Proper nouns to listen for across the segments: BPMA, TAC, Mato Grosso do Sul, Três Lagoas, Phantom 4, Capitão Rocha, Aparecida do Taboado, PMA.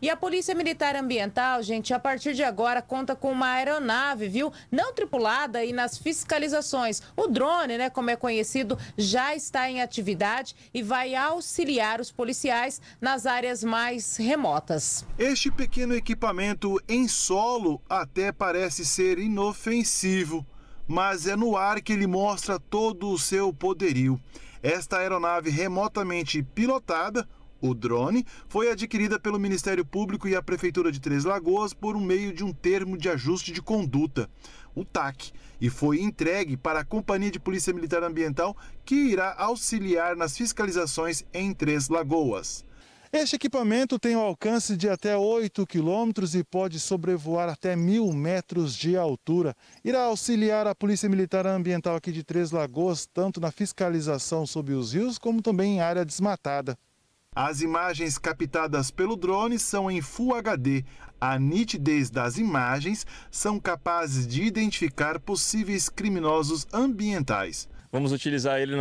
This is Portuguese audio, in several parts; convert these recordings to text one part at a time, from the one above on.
E a Polícia Militar Ambiental, gente, a partir de agora conta com uma aeronave, viu? Não tripulada aí nas fiscalizações. O drone, né, como é conhecido, já está em atividade e vai auxiliar os policiais nas áreas mais remotas. Este pequeno equipamento em solo até parece ser inofensivo, mas é no ar que ele mostra todo o seu poderio. Esta aeronave remotamente pilotada, o drone, foi adquirida pelo Ministério Público e a Prefeitura de Três Lagoas por meio de um termo de ajuste de conduta, o TAC, e foi entregue para a Companhia de Polícia Militar Ambiental, que irá auxiliar nas fiscalizações em Três Lagoas. Este equipamento tem um alcance de até 8 quilômetros e pode sobrevoar até 1.000 metros de altura. Irá auxiliar a Polícia Militar Ambiental aqui de Três Lagoas, tanto na fiscalização sobre os rios, como também em área desmatada. As imagens captadas pelo drone são em Full HD. A nitidez das imagens são capazes de identificar possíveis criminosos ambientais. Vamos utilizar ele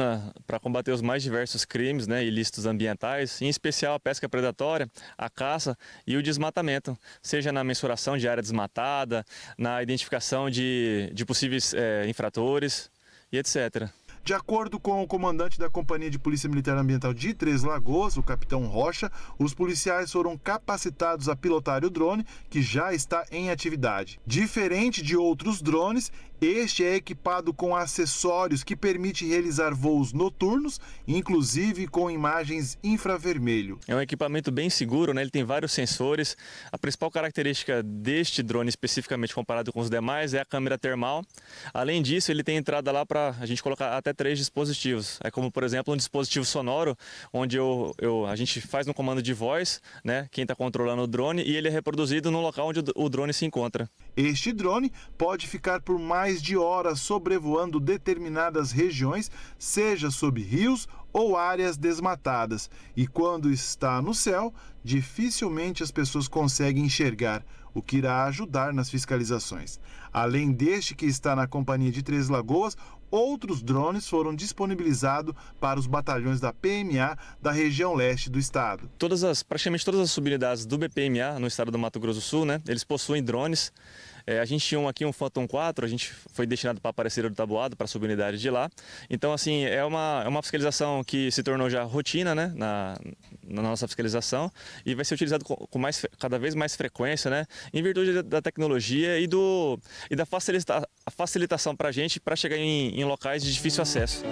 para combater os mais diversos crimes, né, ilícitos ambientais, em especial a pesca predatória, a caça e o desmatamento, seja na mensuração de área desmatada, na identificação de possíveis infratores e etc. De acordo com o comandante da Companhia de Polícia Militar Ambiental de Três Lagoas, o Capitão Rocha, os policiais foram capacitados a pilotar o drone, que já está em atividade. Diferente de outros drones, este é equipado com acessórios que permite realizar voos noturnos, inclusive com imagens infravermelho. É um equipamento bem seguro, né? Ele tem vários sensores. A principal característica deste drone, especificamente comparado com os demais, é a câmera termal. Além disso, ele tem entrada lá para a gente colocar até 3 dispositivos. É como, por exemplo, um dispositivo sonoro, onde a gente faz um comando de voz, né, quem está controlando o drone, e ele é reproduzido no local onde o drone se encontra. Este drone pode ficar por mais de horas sobrevoando determinadas regiões, seja sob rios ou áreas desmatadas. E quando está no céu, dificilmente as pessoas conseguem enxergar, o que irá ajudar nas fiscalizações. Além deste que está na Companhia de Três Lagoas, outros drones foram disponibilizados para os batalhões da PMA da região leste do estado. Praticamente todas as subunidades do BPMA no estado do Mato Grosso do Sul, né, eles possuem drones. A gente tinha um Phantom 4, a gente foi destinado para a Aparecida do Taboado, para a subunidade de lá. Então, assim, é uma fiscalização que se tornou já rotina, né, na nossa fiscalização, e vai ser utilizado cada vez mais frequência, né, em virtude da tecnologia e da facilitação para a gente, para chegar em locais de difícil acesso.